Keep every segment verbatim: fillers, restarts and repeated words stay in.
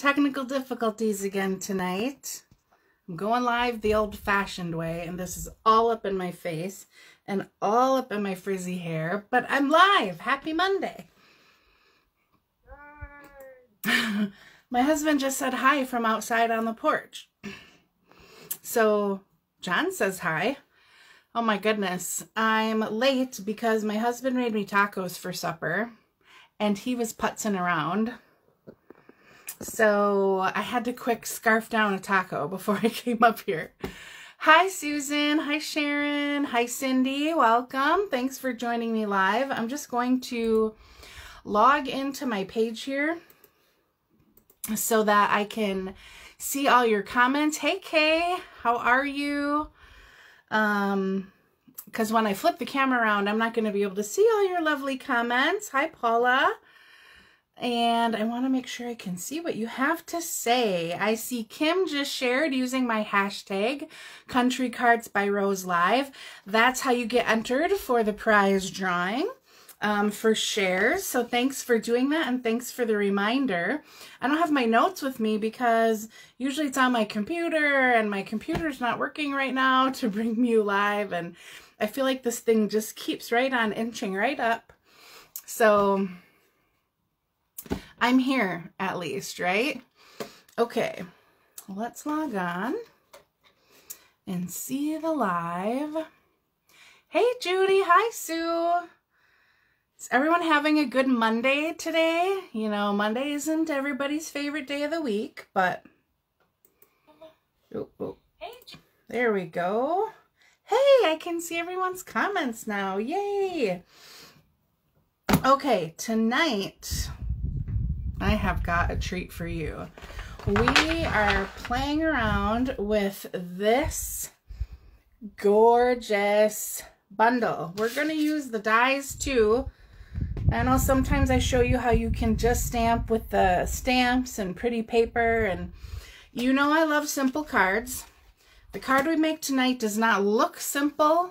Technical difficulties again tonight. I'm going live the old-fashioned way, and this is all up in my face and all up in my frizzy hair, but I'm live. Happy Monday. My husband just said hi from outside on the porch. So John says hi. Oh my goodness. I'm late because my husband made me tacos for supper and he was putzing around. So I had to quick scarf down a taco before I came up here. Hi, Susan. Hi, Sharon. Hi, Cindy. Welcome. Thanks for joining me live. I'm just going to log into my page here so that I can see all your comments. Hey, Kay, how are you? Um, because when I flip the camera around, I'm not going to be able to see all your lovely comments. Hi, Paula. And I want to make sure I can see what you have to say. I see Kim just shared using my hashtag, Country Cards by Rose Live. That's how you get entered for the prize drawing. Um, for shares. So thanks for doing that and thanks for the reminder. I don't have my notes with me because usually it's on my computer and my computer's not working right now to bring you live, and I feel like this thing just keeps right on inching right up. So I'm here at least, right? Okay, let's log on and see the live. Hey Judy, hi Sue. Is everyone having a good Monday today? You know, Monday isn't everybody's favorite day of the week, but... Oh, oh. There we go. Hey, I can see everyone's comments now. Yay! Okay, tonight I have got a treat for you. We are playing around with this gorgeous bundle. We're going to use the dies too. I know sometimes I show you how you can just stamp with the stamps and pretty paper, and you know I love simple cards. The card we make tonight does not look simple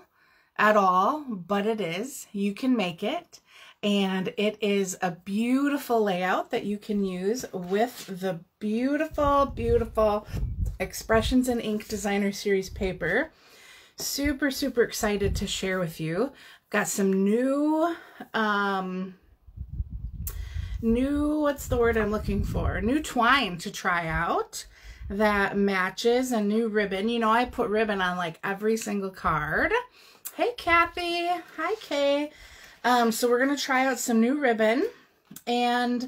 at all, but it is. You can make it, and it is a beautiful layout that you can use with the beautiful, beautiful Expressions in Ink Designer Series paper. Super, super excited to share with you. Got some new, um, new, what's the word I'm looking for? New twine to try out that matches a new ribbon. You know, I put ribbon on like every single card. Hey, Kathy. Hi, Kay. Um, so we're going to try out some new ribbon, and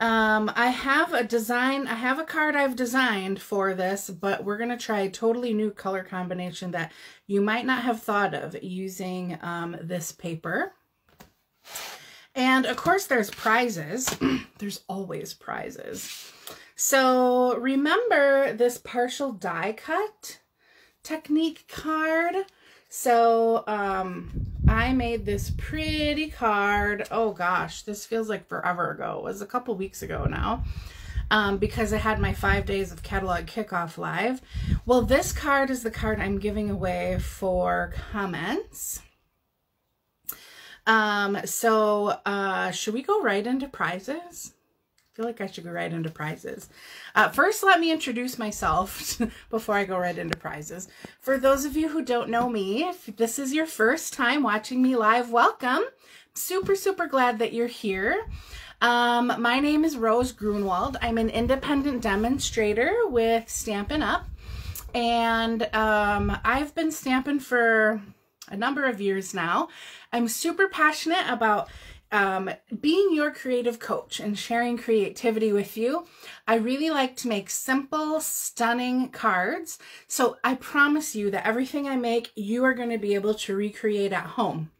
um, I have a design, I have a card I've designed for this, but we're going to try a totally new color combination that you might not have thought of using um, this paper. And of course there's prizes. There's always prizes. So remember this partial die cut technique card? So um, I made this pretty card. Oh gosh, this feels like forever ago. It was a couple weeks ago now. Um, because I had my five days of catalog kickoff live. Well, this card is the card I'm giving away for comments. Um, so uh, should we go right into prizes? I feel like I should go right into prizes. Uh, first, let me introduce myself before I go right into prizes. For those of you who don't know me, if this is your first time watching me live, welcome. Super, super glad that you're here. Um, my name is Rose Grunewald. I'm an independent demonstrator with Stampin' Up! And um, I've been stamping for a number of years now. I'm super passionate about um, being your creative coach and sharing creativity with you. I really like to make simple, stunning cards. So I promise you that everything I make, you are going to be able to recreate at home.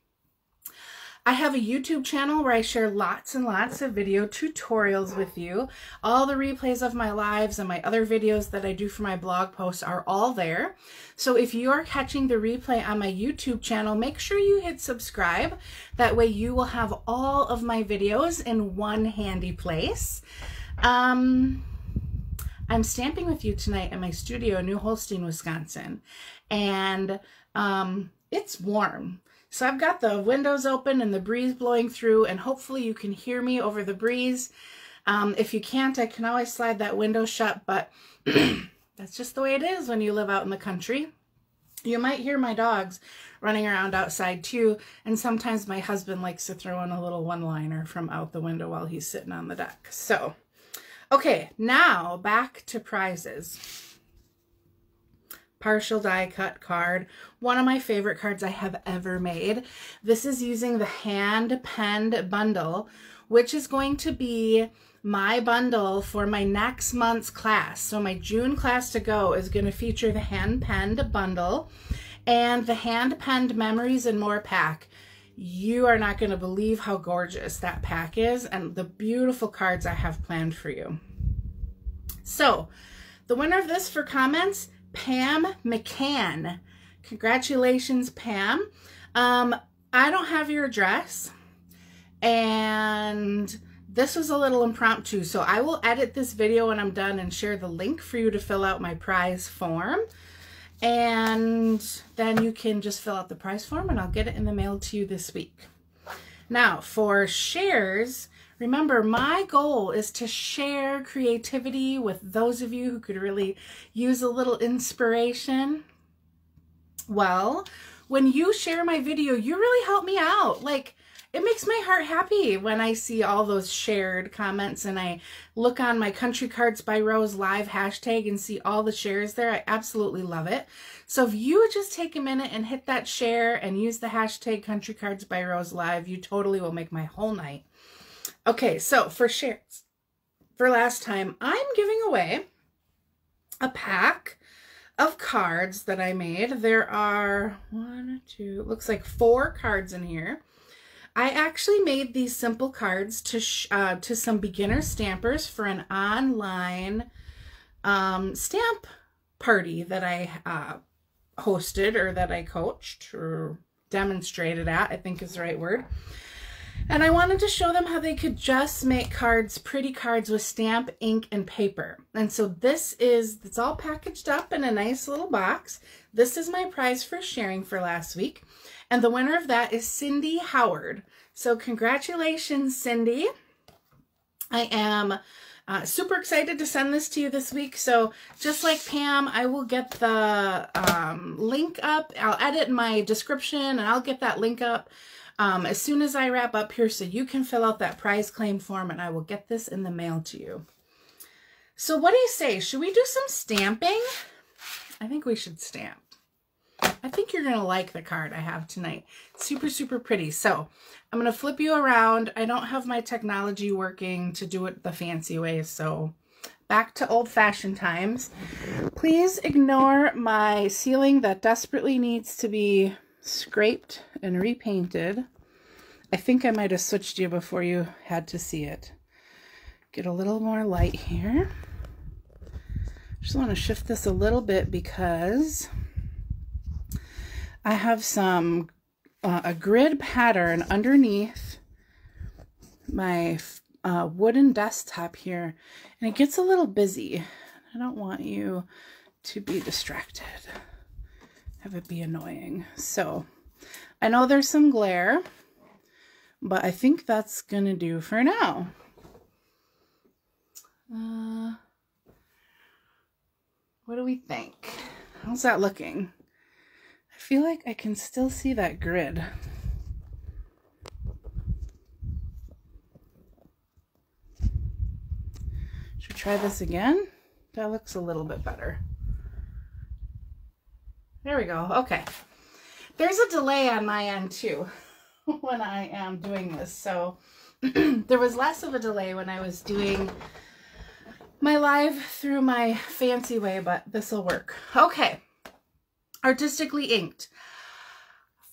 I have a YouTube channel where I share lots and lots of video tutorials with you. All the replays of my lives and my other videos that I do for my blog posts are all there. So if you are catching the replay on my YouTube channel, make sure you hit subscribe. That way you will have all of my videos in one handy place. Um, I'm stamping with you tonight in my studio in New Holstein, Wisconsin. And um, it's warm. So I've got the windows open and the breeze blowing through, and hopefully you can hear me over the breeze. Um, if you can't, I can always slide that window shut, but that's just the way it is when you live out in the country. You might hear my dogs running around outside too, and sometimes my husband likes to throw in a little one-liner from out the window while he's sitting on the deck. So, okay, now back to prizes. Partial die cut card, one of my favorite cards I have ever made. This is using the hand-penned bundle, which is going to be my bundle for my next month's class. So my June class to go is going to feature the hand-penned bundle and the hand-penned Memories and More pack. You are not going to believe how gorgeous that pack is and the beautiful cards I have planned for you. So the winner of this for comments, Pam McCann. Congratulations, Pam. Um, I don't have your address, and this was a little impromptu, so I will edit this video when I'm done and share the link for you to fill out my prize form. And then you can just fill out the prize form and I'll get it in the mail to you this week. Now for shares, remember my goal is to share creativity with those of you who could really use a little inspiration. Well, when you share my video, you really help me out. Like, it makes my heart happy when I see all those shared comments and I look on my Country Cards by Rose Live hashtag and see all the shares there. I absolutely love it. So if you would just take a minute and hit that share and use the hashtag Country Cards by Rose Live, you totally will make my whole night. Okay, so for shares, for last time, I'm giving away a pack of cards that I made. There are one, two, looks like four cards in here. I actually made these simple cards to sh uh, to some beginner stampers for an online um, stamp party that I uh, hosted, or that I coached or demonstrated at, I think is the right word. And I wanted to show them how they could just make cards, pretty cards with stamp, ink, and paper. And so this is, it's all packaged up in a nice little box. This is my prize for sharing for last week. And the winner of that is Cindy Howard. So congratulations, Cindy. I am uh, super excited to send this to you this week. So just like Pam, I will get the um, link up. I'll edit my description and I'll get that link up um, as soon as I wrap up here, so you can fill out that prize claim form and I will get this in the mail to you. So what do you say? Should we do some stamping? I think we should stamp. I think you're going to like the card I have tonight. Super, super pretty. So I'm going to flip you around. I don't have my technology working to do it the fancy way, so back to old-fashioned times. Please ignore my ceiling that desperately needs to be scraped and repainted. I think I might have switched you before you had to see it. Get a little more light here. Just want to shift this a little bit because I have some, uh, a grid pattern underneath my uh, wooden desktop here, and it gets a little busy. I don't want you to be distracted, have it be annoying. So I know there's some glare, but I think that's gonna do for now. Uh, what do we think? How's that looking? I feel like I can still see that grid. Should we try this again? That looks a little bit better. There we go. Okay. There's a delay on my end too when I am doing this. So there was less of a delay when I was doing my live through my fancy way, but this will work. Okay. Artistically Inked.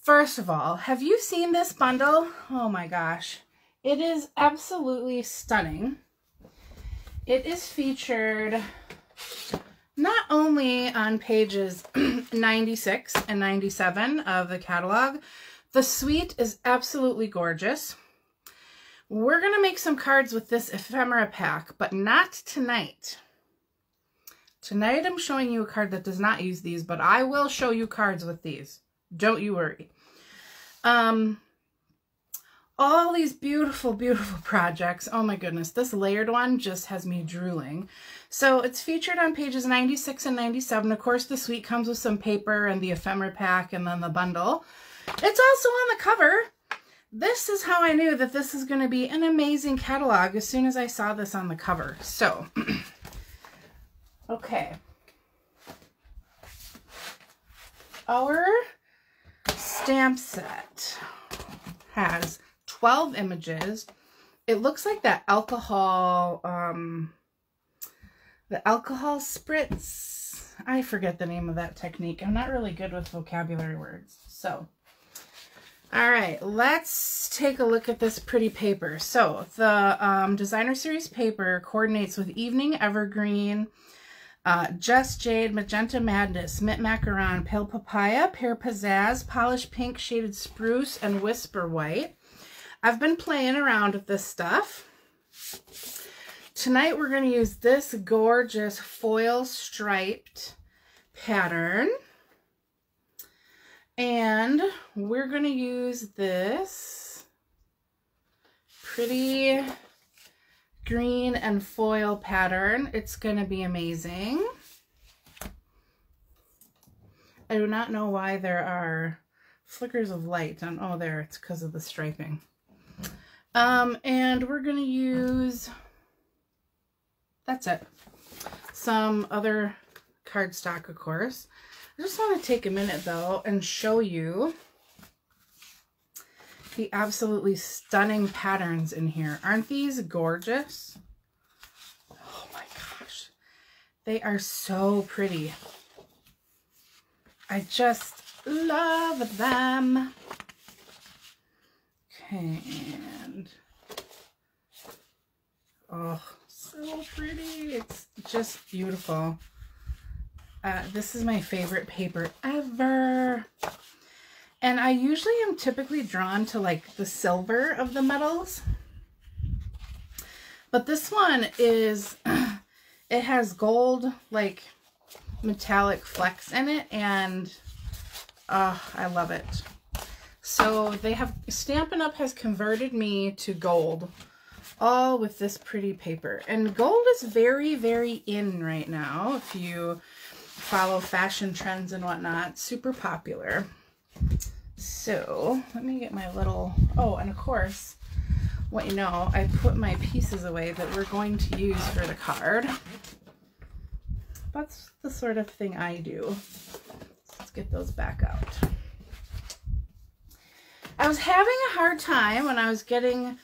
First of all, have you seen this bundle? Oh my gosh. It is absolutely stunning. It is featured not only on pages ninety-six and ninety-seven of the catalog. The suite is absolutely gorgeous. We're going to make some cards with this ephemera pack, but not tonight. Tonight I'm showing you a card that does not use these, but I will show you cards with these. Don't you worry. Um, all these beautiful, beautiful projects. Oh my goodness, this layered one just has me drooling. So it's featured on pages ninety-six and ninety-seven. Of course, the suite comes with some paper and the ephemera pack and then the bundle. It's also on the cover. This is how I knew that this is going to be an amazing catalog as soon as I saw this on the cover. So, okay. Our stamp set has twelve images. It looks like that alcohol, um, the alcohol spritz. I forget the name of that technique. I'm not really good with vocabulary words. So, all right, let's take a look at this pretty paper. So the um, Designer Series paper coordinates with Evening Evergreen, Uh, Just Jade, Magenta Madness, Mint Macaron, Pale Papaya, Pear Pizzazz, Polished Pink, Shaded Spruce, and Whisper White. I've been playing around with this stuff. Tonight we're going to use this gorgeous foil striped pattern. And we're going to use this pretty green and foil pattern. It's going to be amazing. I do not know why there are flickers of light on, oh there, it's because of the striping. Um, and we're going to use, that's it, some other cardstock, of course. I just want to take a minute though and show you the absolutely stunning patterns in here. Aren't these gorgeous? Oh my gosh. They are so pretty. I just love them. Okay, and oh, so pretty. It's just beautiful. Uh, this is my favorite paper ever. And I usually am typically drawn to like the silver of the metals, but this one is, it has gold, like metallic flecks in it, and uh, I love it. So they have, Stampin' Up! Has converted me to gold, all with this pretty paper. And gold is very, very in right now. If you follow fashion trends and whatnot, super popular. So let me get my little, oh, and of course, what you know, I put my pieces away that we're going to use for the card. That's the sort of thing I do. Let's get those back out. I was having a hard time when I was getting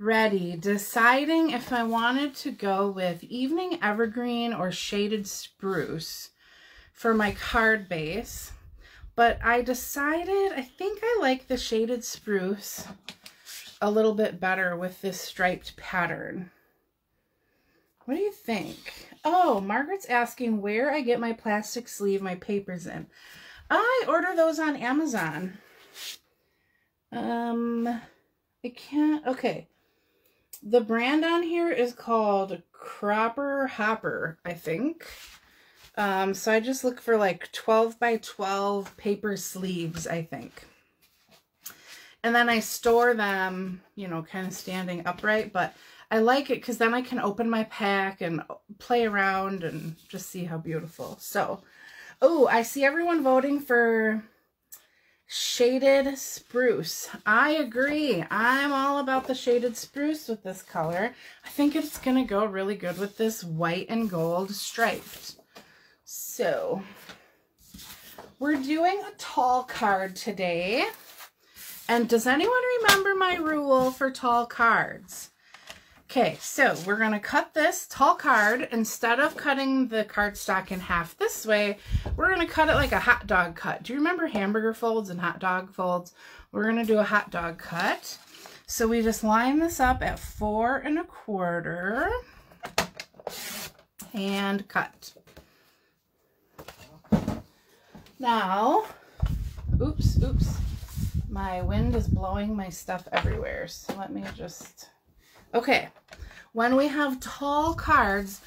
ready, deciding if I wanted to go with Evening Evergreen or Shaded Spruce for my card base. But I decided, I think I like the Shaded Spruce a little bit better with this striped pattern. What do you think? Oh, Margaret's asking where I get my plastic sleeve, my papers in. I order those on Amazon. Um, I can't, okay. The brand on here is called Cropper Hopper, I think. Um, so I just look for like twelve by twelve paper sleeves, I think. And then I store them, you know, kind of standing upright, but I like it because then I can open my pack and play around and just see how beautiful. So, oh, I see everyone voting for Shaded Spruce. I agree. I'm all about the Shaded Spruce with this color. I think it's going to go really good with this white and gold striped. So we're doing a tall card today. And does anyone remember my rule for tall cards? Okay, so we're going to cut this tall card. Instead of cutting the cardstock in half this way, we're going to cut it like a hot dog cut. Do you remember hamburger folds and hot dog folds? We're going to do a hot dog cut. So we just line this up at four and a quarter and cut. Now, oops, oops, my wind is blowing my stuff everywhere. So let me just, okay. When we have tall cards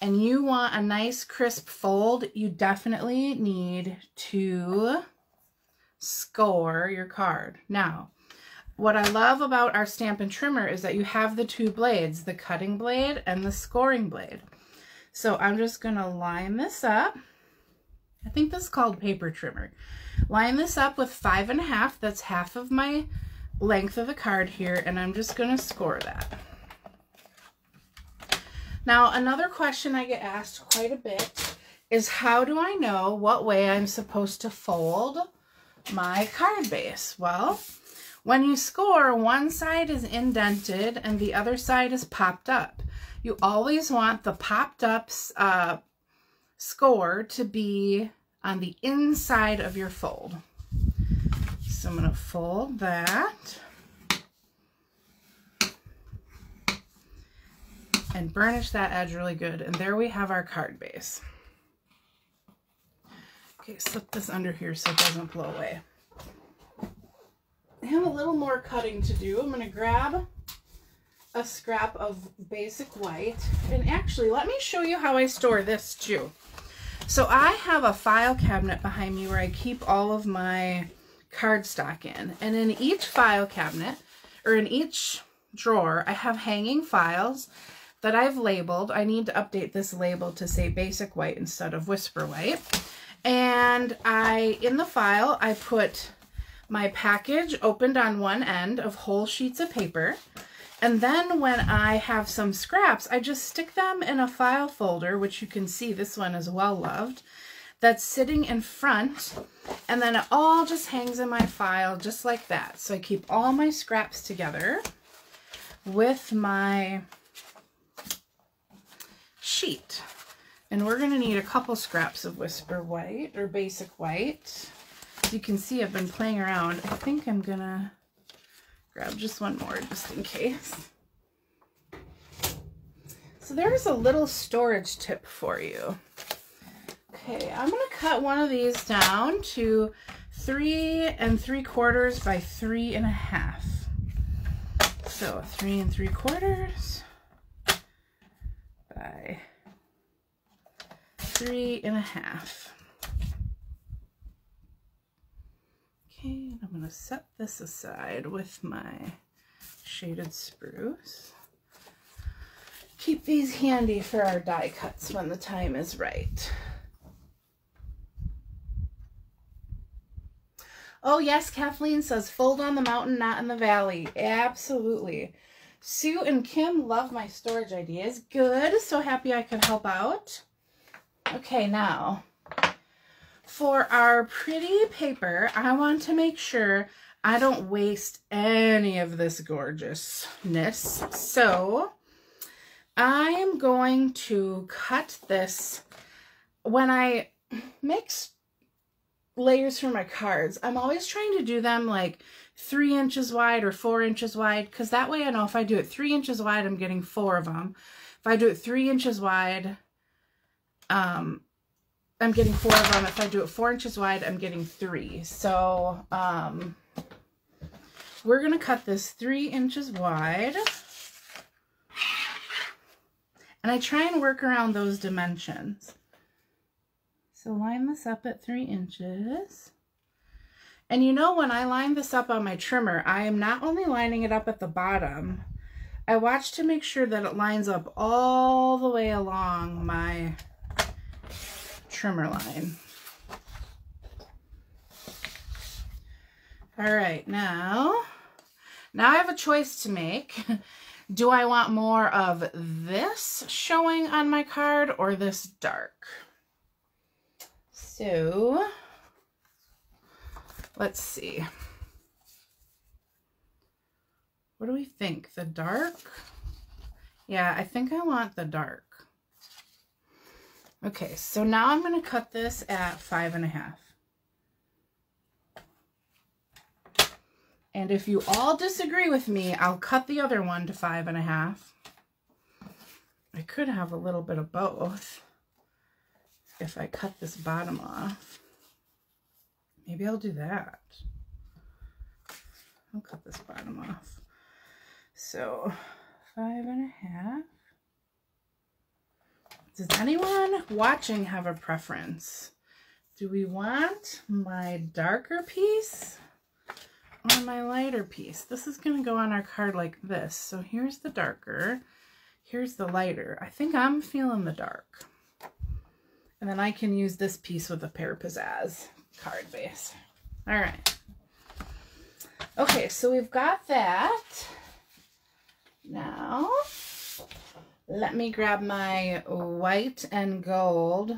and you want a nice crisp fold, you definitely need to score your card. Now, What I love about our Stampin' Trimmer is that you have the two blades, the cutting blade and the scoring blade. So I'm just gonna line this up. I think this is called paper trimmer. Line this up with five and a half. That's half of my length of the card here, and I'm just gonna score that. Now, another question I get asked quite a bit is, how do I know what way I'm supposed to fold my card base? Well, when you score, one side is indented and the other side is popped up. You always want the popped up uh, score to be on the inside of your fold. So I'm going to fold that and burnish that edge really good. And there we have our card base. Okay, slip this under here so it doesn't blow away. I have a little more cutting to do. I'm going to grab a scrap of Basic White, and actually let me show you how I store this too. So I have a file cabinet behind me where I keep all of my cardstock in, and in each file cabinet, or in each drawer, I have hanging files that I've labeled. I need to update this label to say Basic White instead of Whisper White. And I, in the file, I put my package opened on one end of whole sheets of paper. And then when I have some scraps, I just stick them in a file folder, which you can see this one is well loved, that's sitting in front. And then it all just hangs in my file just like that. So I keep all my scraps together with my sheet. And we're gonna need a couple scraps of Whisper White or Basic White. As you can see, I've been playing around. I think I'm gonna grab just one more just in case. So there's a little storage tip for you. Okay, I'm gonna cut one of these down to three and three quarters by three and a half. So three and three quarters by three and a half. Okay, I'm going to set this aside with my Shaded Spruce. Keep these handy for our die cuts when the time is right. Oh yes, Kathleen says, fold on the mountain, not in the valley. Absolutely. Sue and Kim love my storage ideas. Good. So happy I could help out. Okay, now, for our pretty paper, I want to make sure I don't waste any of this gorgeousness. So I am going to cut this. When I make layers for my cards, I'm always trying to do them like three inches wide or four inches wide, because that way I know if I do it three inches wide, I'm getting four of them. If I do it three inches wide, um, I'm getting four of them. If I do it four inches wide, I'm getting three. So um, we're going to cut this three inches wide. And I try and work around those dimensions. So line this up at three inches. And you know, when I line this up on my trimmer, I am not only lining it up at the bottom, I watch to make sure that it lines up all the way along my trimmer line. All right, now, now I have a choice to make. Do I want more of this showing on my card or this dark? So let's see. What do we think? The dark? Yeah, I think I want the dark. Okay, so now I'm going to cut this at five and a half. And if you all disagree with me, I'll cut the other one to five and a half. I could have a little bit of both if I cut this bottom off. Maybe I'll do that. I'll cut this bottom off. So five and a half. Does anyone watching have a preference? Do we want my darker piece on my lighter piece. This is going to go on our card like this. So here's the darker, here's the lighter. I think I'm feeling the dark. And then I can use this piece with a Pear Pizzazz card base. All right. Okay, so we've got that. Now, let me grab my white and gold.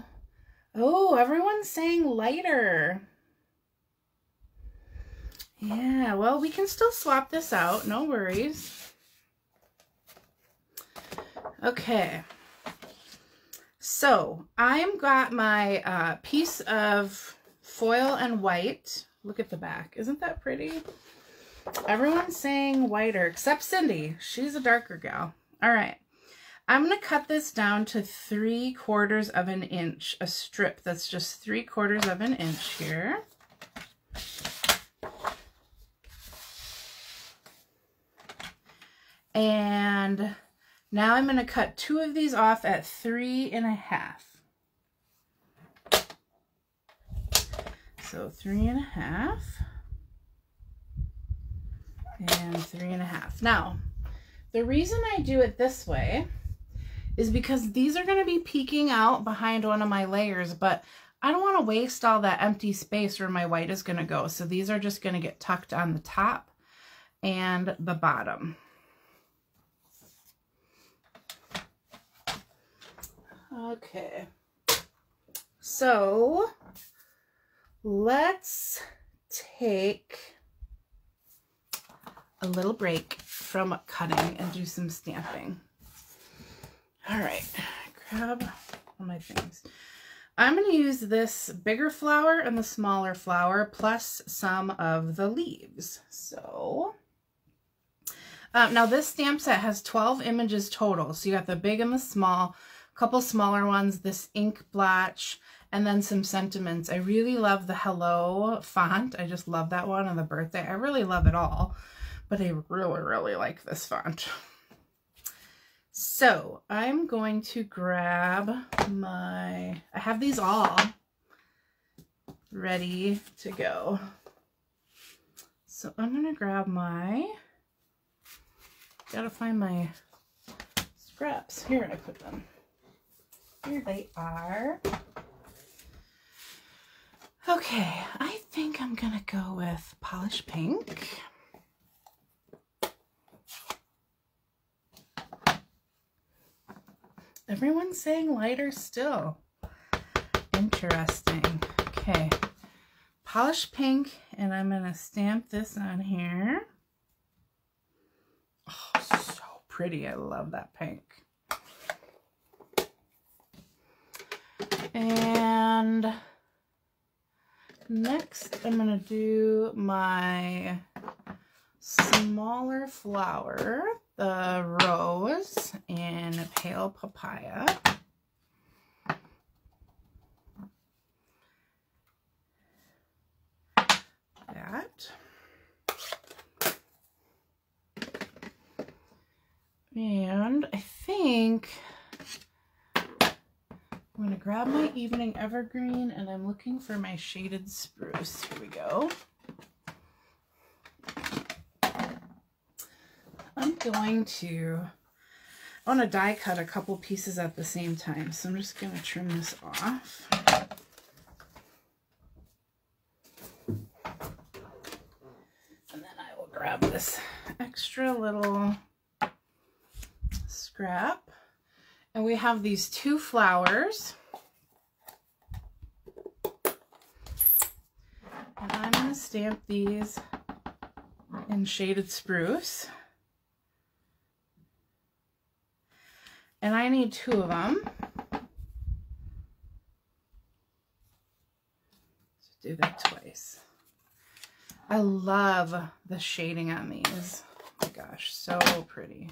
Oh, everyone's saying lighter. Yeah, well, we can still swap this out. No worries. Okay. So I've got my uh, piece of foil and white. Look at the back. Isn't that pretty? Everyone's saying whiter, except Cindy. She's a darker gal. All right. I'm going to cut this down to three quarters of an inch, a strip that's just three quarters of an inch here. And now I'm going to cut two of these off at three and a half. So three and a half and three and a half. Now, the reason I do it this way is because these are going to be peeking out behind one of my layers, but I don't want to waste all that empty space where my white is going to go. So these are just going to get tucked on the top and the bottom. Okay. So let's take a little break from cutting and do some stamping. All right, grab all my things. I'm going to use this bigger flower and the smaller flower plus some of the leaves. So um, now this stamp set has twelve images total. So you got the big and the small, a couple smaller ones, this ink blotch, and then some sentiments. I really love the hello font. I just love that one, and the birthday. I really love it all, but I really, really like this font. So I'm going to grab my, I have these all ready to go. So I'm going to grab my, got to find my scraps. Here I put them. Here they are. Okay, I think I'm going to go with Polished Pink. Everyone's saying lighter still. Interesting. Okay. Polished Pink, and I'm going to stamp this on here. Oh, so pretty. I love that pink. And next, I'm going to do my smaller flower, the rose in Pale Papaya. That. And I think I'm going to grab my Evening Evergreen, and I'm looking for my Shaded Spruce. Here we go. I'm going to, I want to die cut a couple pieces at the same time, so I'm just going to trim this off. And then I will grab this extra little scrap. And we have these two flowers. And I'm going to stamp these in Shaded Spruce. And I need two of them. So do that twice. I love the shading on these. Oh my gosh, so pretty.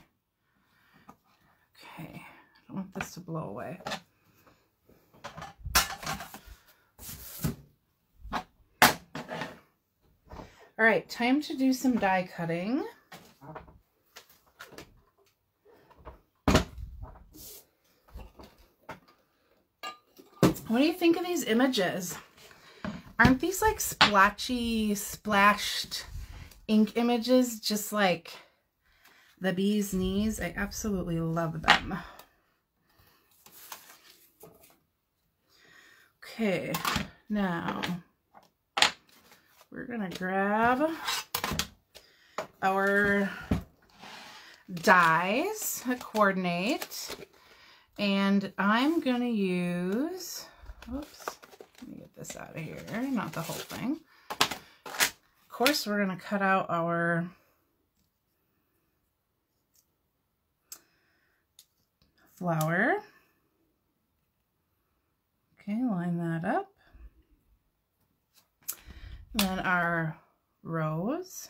Okay, I don't want this to blow away. All right, time to do some die cutting. What do you think of these images? Aren't these like splotchy, splashed ink images, just like the bee's knees. I absolutely love them. Okay, now we're gonna grab our dies to coordinate, and I'm gonna use, oops, let me get this out of here, not the whole thing. Of course, we're gonna cut out our flower. Okay, line that up. And then our rose.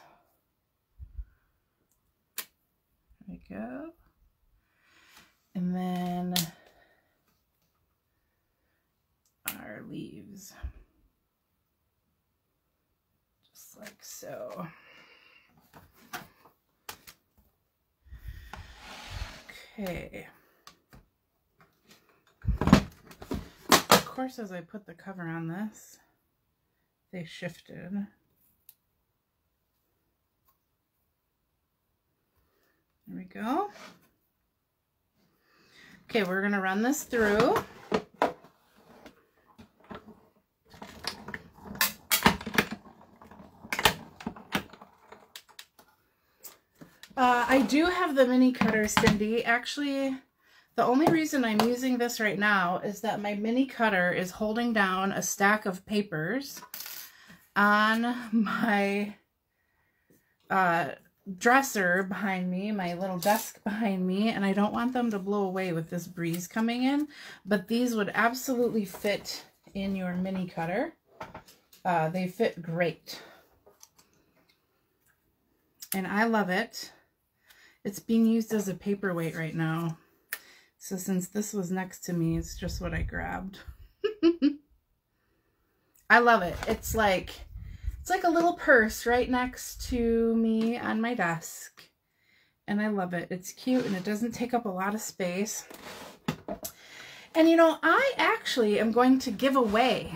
There we go. And then our leaves. Just like so. Okay. Of course, as I put the cover on this, they shifted. There we go. Okay, we're gonna run this through. Uh, I do have the mini cutter, Cindy. Actually, the only reason I'm using this right now is that my mini cutter is holding down a stack of papers on my uh, dresser behind me, my little desk behind me, and I don't want them to blow away with this breeze coming in, but these would absolutely fit in your mini cutter. Uh, they fit great. And I love it. It's being used as a paperweight right now. So since this was next to me, it's just what I grabbed. I love it. It's like It's like a little purse right next to me on my desk, and I love it. It's cute and it doesn't take up a lot of space. And you know, I actually am going to give away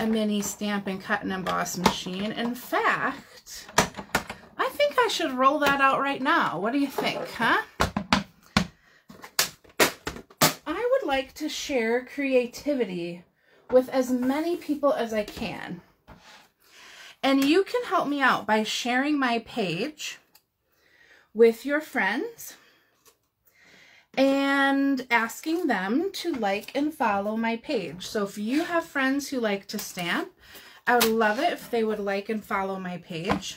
a mini stamp and cut and emboss machine. In fact, I think I should roll that out right now. What do you think, huh? I would like to share creativity with as many people as I can. And you can help me out by sharing my page with your friends and asking them to like and follow my page. So if you have friends who like to stamp, I would love it if they would like and follow my page.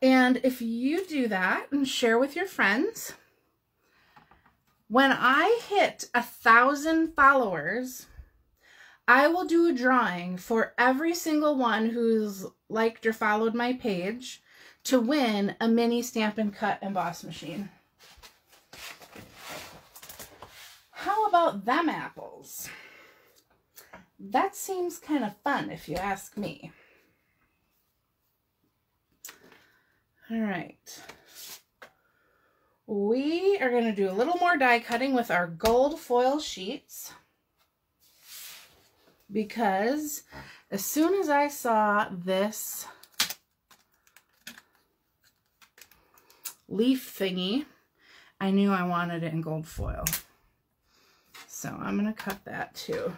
And if you do that and share with your friends, when I hit a thousand followers, I will do a drawing for every single one who's liked or followed my page to win a mini Stampin' Cut emboss machine. How about them apples? That seems kind of fun if you ask me. All right. We are going to do a little more die cutting with our gold foil sheets, because as soon as I saw this leaf thingy, I knew I wanted it in gold foil. So I'm going to cut that too.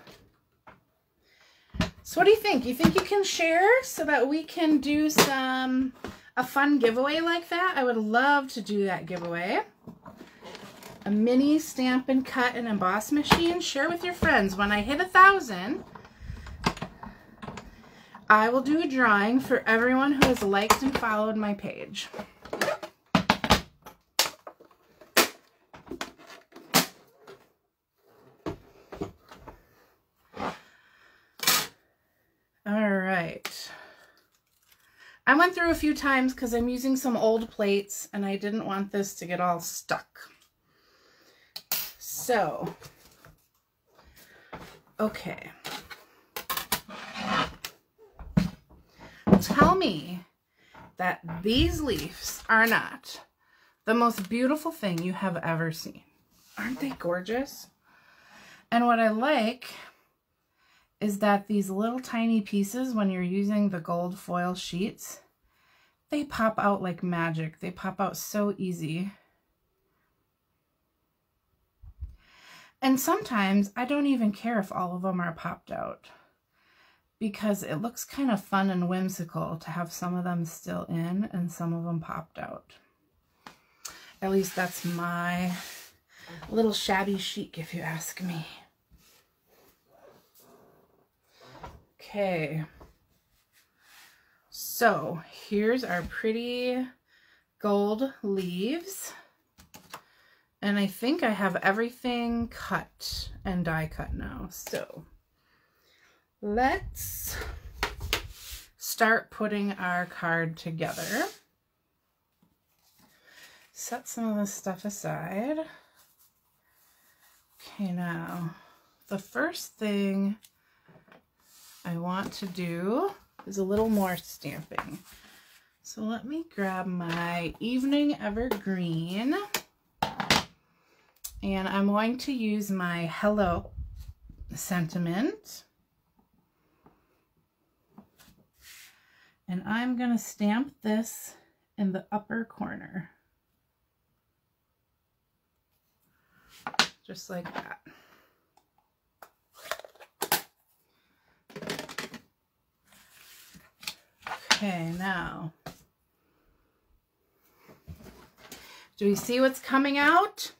So what do you think? You think you can share so that we can do some a fun giveaway like that? I would love to do that giveaway. A mini stamp and cut and emboss machine. Share with your friends. When I hit a thousand, I will do a drawing for everyone who has liked and followed my page. All right. I went through a few times because I'm using some old plates and I didn't want this to get all stuck. So, okay. Tell me that these leaves are not the most beautiful thing you have ever seen. Aren't they gorgeous? And what I like is that these little tiny pieces, when you're using the gold foil sheets, they pop out like magic. They pop out so easy. And sometimes I don't even care if all of them are popped out, because it looks kind of fun and whimsical to have some of them still in and some of them popped out. At least that's my little shabby chic, if you ask me. Okay, so here's our pretty gold leaves. And I think I have everything cut and die cut now. So let's start putting our card together. Set some of this stuff aside. Okay, now the first thing I want to do is a little more stamping. So let me grab my Evening Evergreen. And I'm going to use my Hello sentiment. And I'm going to stamp this in the upper corner. Just like that. Okay, now. Do we see what's coming out?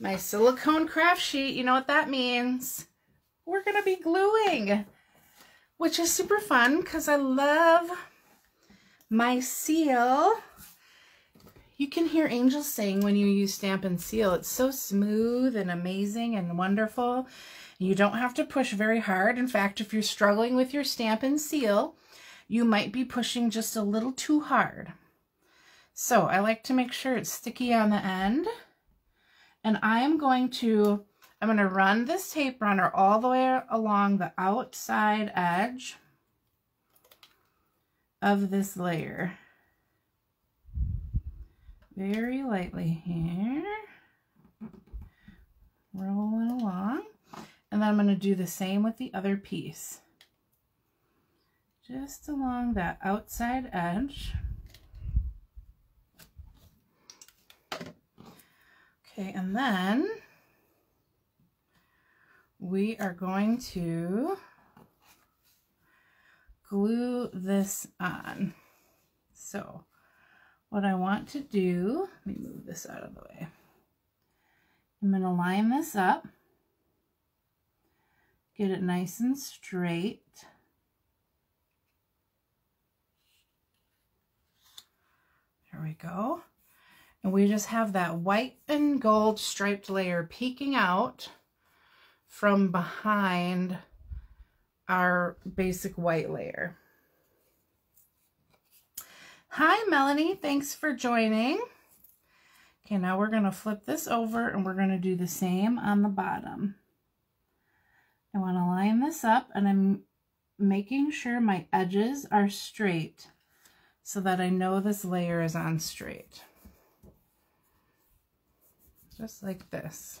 My silicone craft sheet. You know what that means. We're going to be gluing, which is super fun because I love my seal. You can hear angels sing when you use stamp and seal. It's so smooth and amazing and wonderful. You don't have to push very hard. In fact, if you're struggling with your stamp and seal, you might be pushing just a little too hard. So I like to make sure it's sticky on the end. And I'm going to, I'm going to run this tape runner all the way along the outside edge of this layer. Very lightly here. Rolling along. And then I'm going to do the same with the other piece. Just along that outside edge. Okay, and then we are going to glue this on. So what I want to do, let me move this out of the way. I'm going to line this up, get it nice and straight. There we go. And we just have that white and gold striped layer peeking out from behind our basic white layer. Hi, Melanie. Thanks for joining. Okay, now we're going to flip this over and we're going to do the same on the bottom. I want to line this up and I'm making sure my edges are straight so that I know this layer is on straight. Just like this.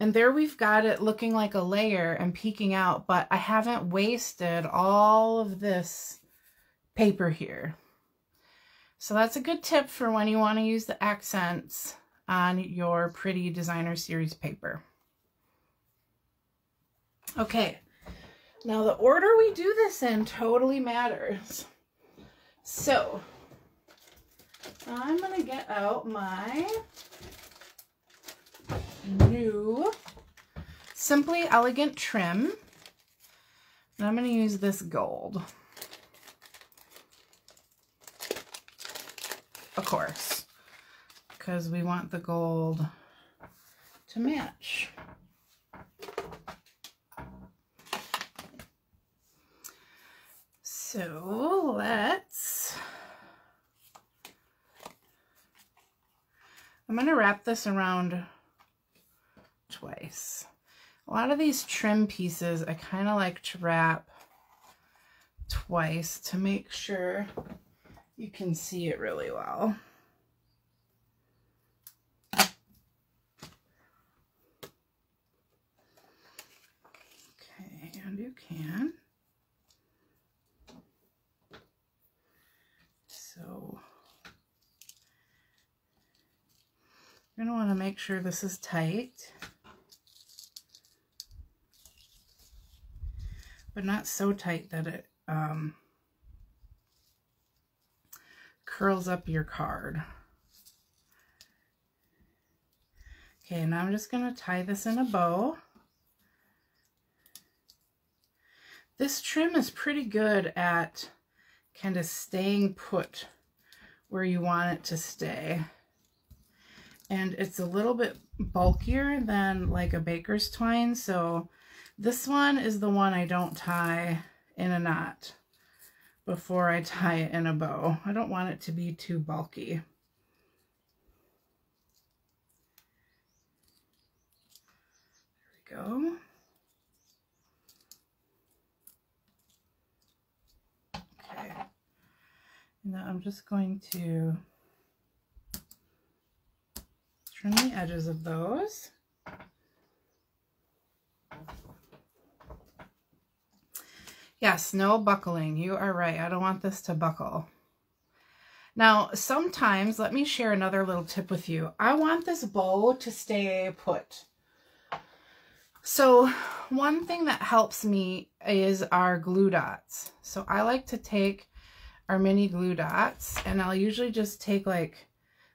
And there we've got it looking like a layer and peeking out, but I haven't wasted all of this paper here. So that's a good tip for when you want to use the accents on your pretty designer series paper. Okay, now the order we do this in totally matters. So I'm gonna get out my new Simply Elegant Trim, and I'm going to use this gold, of course, because we want the gold to match. So let's, I'm going to wrap this around twice. A lot of these trim pieces I kind of like to wrap twice to make sure you can see it really well. Okay, and you can. So you're going to want to make sure this is tight, but not so tight that it um, curls up your card. Okay, now I'm just going to tie this in a bow. This trim is pretty good at kind of staying put where you want it to stay. And it's a little bit bulkier than like a baker's twine, so this one is the one I don't tie in a knot before I tie it in a bow. I don't want it to be too bulky. There we go. Okay. Now I'm just going to trim the edges of those. Yes, no buckling. You are right. I don't want this to buckle. Now, sometimes, let me share another little tip with you. I want this bow to stay put. So one thing that helps me is our glue dots. So I like to take our mini glue dots, and I'll usually just take like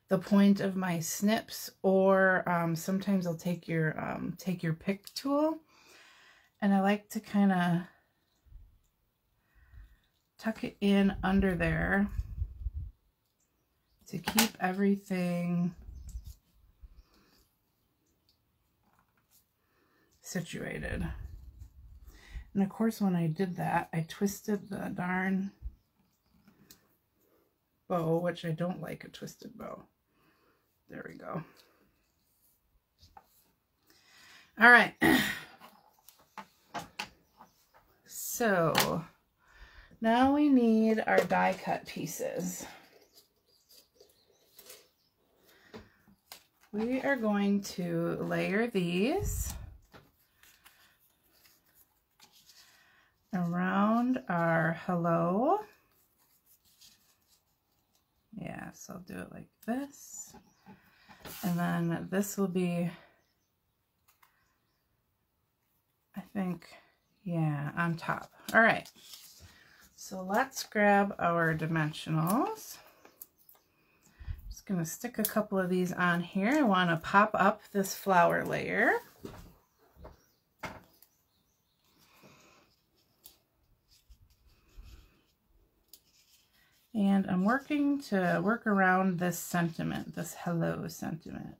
the point of my snips, or um, sometimes I'll take your, um, take your pick tool, and I like to kind of tuck it in under there to keep everything situated. And of course, when I did that, I twisted the darn bow, which I don't like a twisted bow. There we go. All right. So now we need our die cut pieces. We are going to layer these around our hello. Yeah, so I'll do it like this. And then this will be, I think, yeah, on top. All right. So let's grab our dimensionals. I'm just going to stick a couple of these on here. I want to pop up this flower layer. And I'm working to work around this sentiment, this hello sentiment.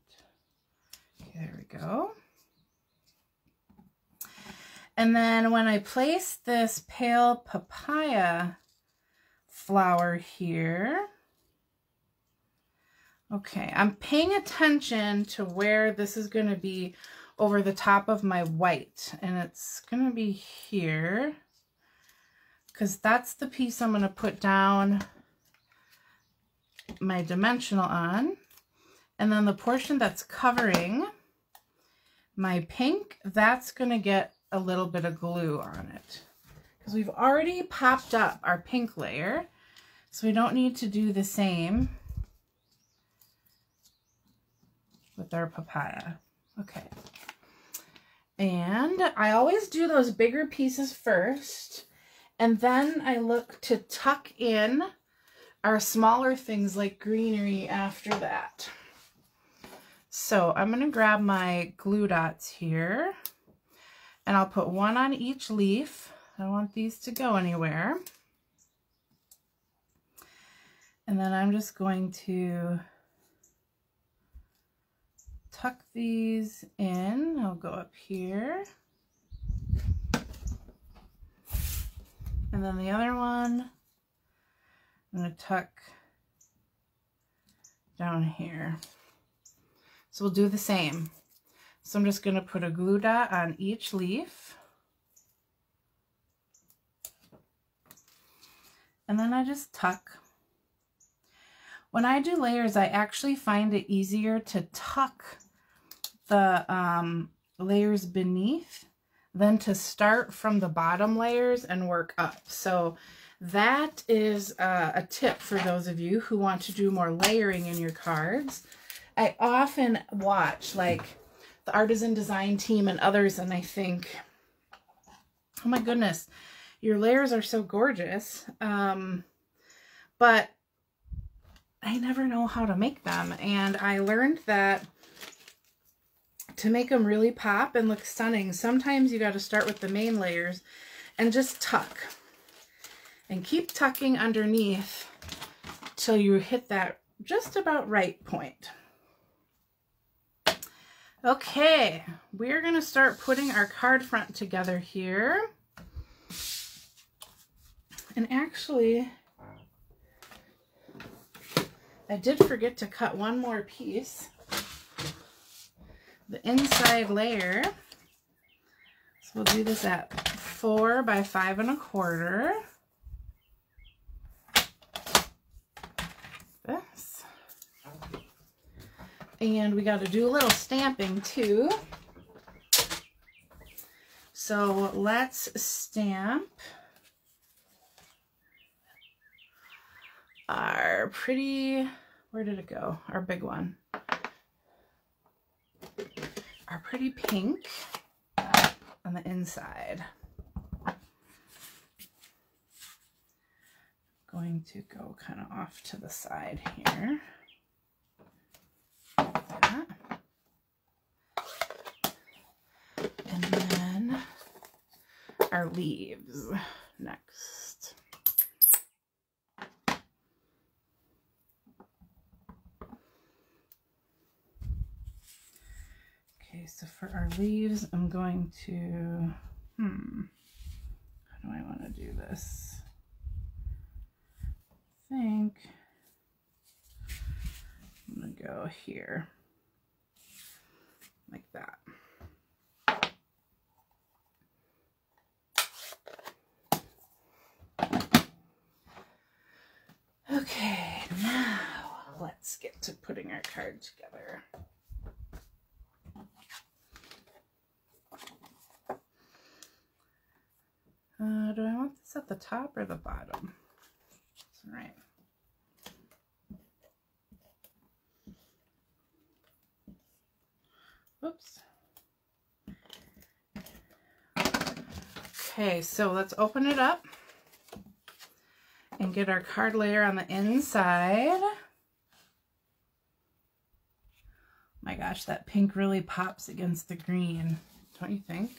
Okay, there we go. And then when I place this pale papaya flower here, okay, I'm paying attention to where this is going to be over the top of my white, and it's going to be here because that's the piece I'm going to put down my dimensional on. And then the portion that's covering my pink, that's going to get a little bit of glue on it because we've already popped up our pink layer, so we don't need to do the same with our papaya. Okay, and I always do those bigger pieces first, and then I look to tuck in our smaller things like greenery after that. So I'm going to grab my glue dots here, and I'll put one on each leaf. I don't want these to go anywhere. And then I'm just going to tuck these in. I'll go up here. And then the other one, I'm going to tuck down here. So we'll do the same. So I'm just going to put a glue dot on each leaf. And then I just tuck. When I do layers, I actually find it easier to tuck the um, layers beneath than to start from the bottom layers and work up. So that is uh, a tip for those of you who want to do more layering in your cards. I often watch like the Artisan Design team and others, and I think, oh my goodness, your layers are so gorgeous, um, but I never know how to make them. And I learned that to make them really pop and look stunning, sometimes you got to start with the main layers and just tuck and keep tucking underneath till you hit that just about right point. Okay, we're gonna start putting our card front together here. And actually, I did forget to cut one more piece, the inside layer. So we'll do this at four by five and a quarter. This. And we got to do a little stamping too. So let's stamp our pretty, where did it go? Our big one. Our pretty pink on the inside. Going to go kind of off to the side here. Like that. And then our leaves next. Okay, so for our leaves, I'm going to, hmm, how do I want to do this? I think I'm gonna go here like that. Okay, now let's get to putting our card together. Uh, do I want this at the top or the bottom? All right. Oops. Okay, so let's open it up and get our card layer on the inside. Oh my gosh, that pink really pops against the green, don't you think?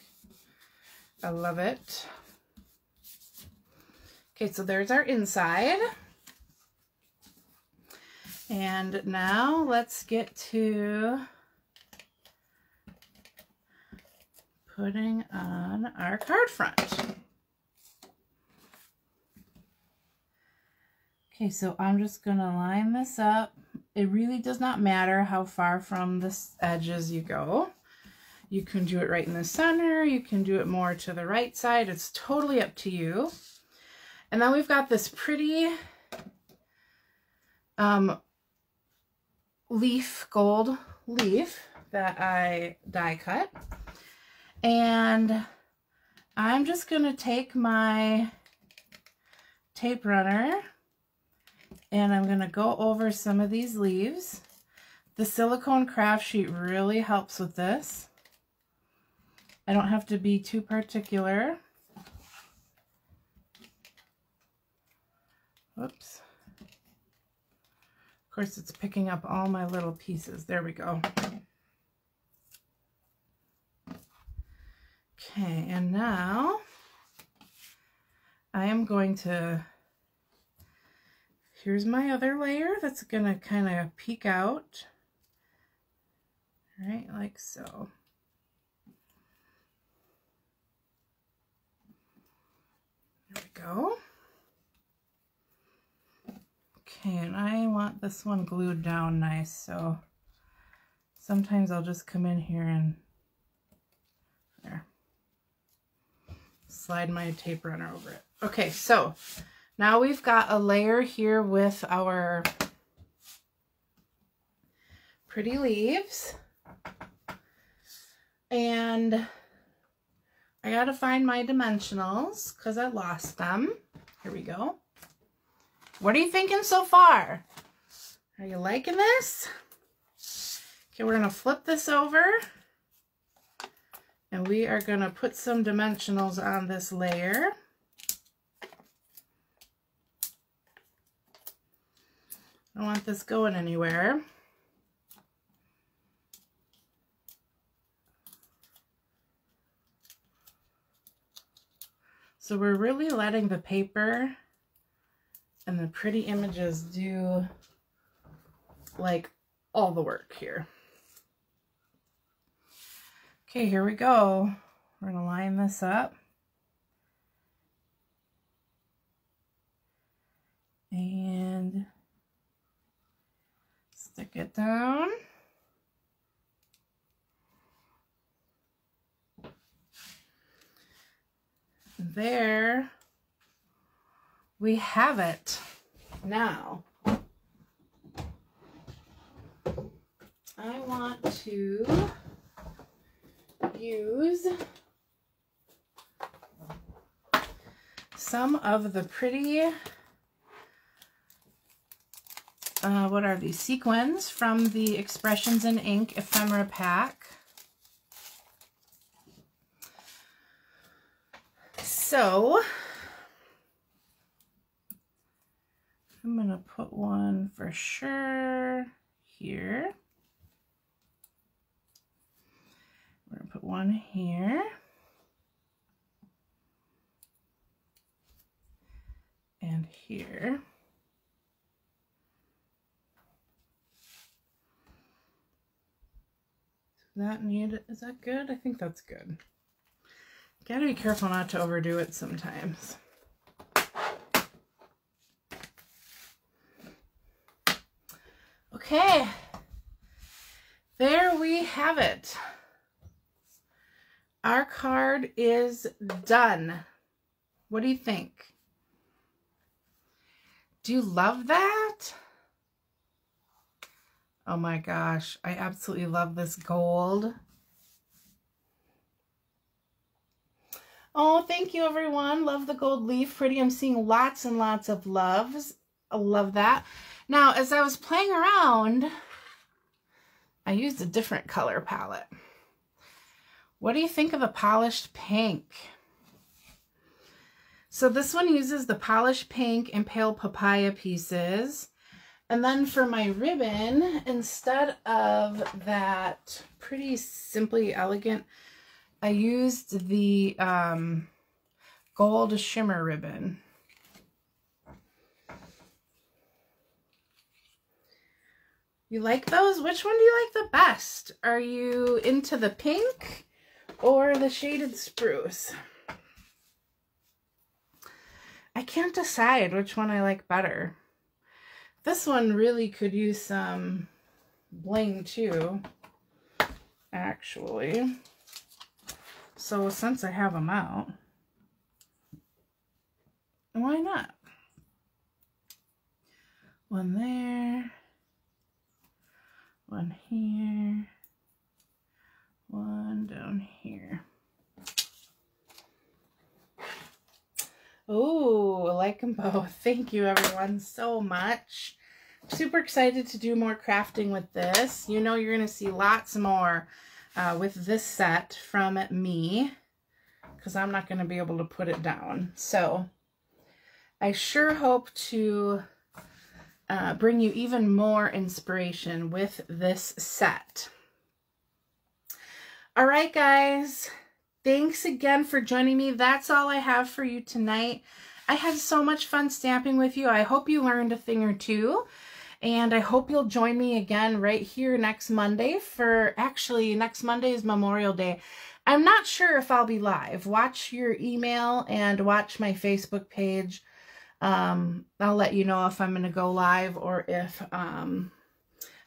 I love it. Okay, so there's our inside. And now let's get to putting on our card front. Okay, so I'm just gonna line this up. It really does not matter how far from the edges you go. You can do it right in the center. You can do it more to the right side. It's totally up to you. And then we've got this pretty um, leaf, gold leaf that I die cut. And I'm just going to take my tape runner and I'm going to go over some of these leaves. The silicone craft sheet really helps with this. I don't have to be too particular. Whoops. Of course, it's picking up all my little pieces. There we go. Okay, and now I am going to, here's my other layer that's going to kind of peek out. All right, like so. There we go. Okay, and I want this one glued down nice, so sometimes I'll just come in here and there, slide my tape runner over it. Okay, so now we've got a layer here with our pretty leaves, and I gotta find my dimensionals because I lost them. Here we go. What are you thinking so far? Are you liking this? Okay, we're gonna flip this over and we are gonna put some dimensionals on this layer. I don't want this going anywhere. So we're really letting the paper and the pretty images do like all the work here. Okay, here we go. We're gonna line this up. And stick it down. There we have it. Now I want to use some of the pretty Uh, what are these? Sequins from the Expressions in Ink ephemera pack. So I'm going to put one for sure here. We're going to put one here. And here. That need is that good? I think that's good. Gotta be careful not to overdo it sometimes. Okay, there we have it. Our card is done. What do you think? Do you love that? Oh my gosh, I absolutely love this gold. Oh, thank you everyone. Love the gold leaf. Pretty. I'm seeing lots and lots of loves. I love that. Now, as I was playing around, I used a different color palette. What do you think of the Polished Pink? So this one uses the Polished Pink and Pale Papaya pieces. And then for my ribbon, instead of that pretty Simply Elegant, I used the um, gold shimmer ribbon. You like those? Which one do you like the best? Are you into the pink or the Shaded Spruce? I can't decide which one I like better. This one really could use some bling too, actually. So since I have them out, why not? One there, one here, one down here. Oh, I like them both. Thank you everyone so much. Super excited to do more crafting with this. You know you're going to see lots more uh, with this set from me because I'm not going to be able to put it down. So I sure hope to uh, bring you even more inspiration with this set. All right, guys. Thanks again for joining me. That's all I have for you tonight. I had so much fun stamping with you. I hope you learned a thing or two, and I hope you'll join me again right here next Monday for, actually, next Monday is Memorial Day. I'm not sure if I'll be live. Watch your email and watch my Facebook page. Um, I'll let you know if I'm going to go live or if um,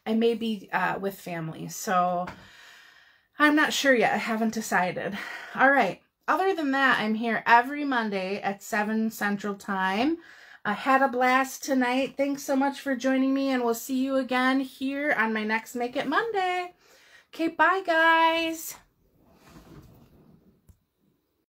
I may be uh, with family. So I'm not sure yet. I haven't decided. All right. Other than that, I'm here every Monday at seven Central Time. I had a blast tonight. Thanks so much for joining me, and we'll see you again here on my next Make It Monday. Okay, bye, guys.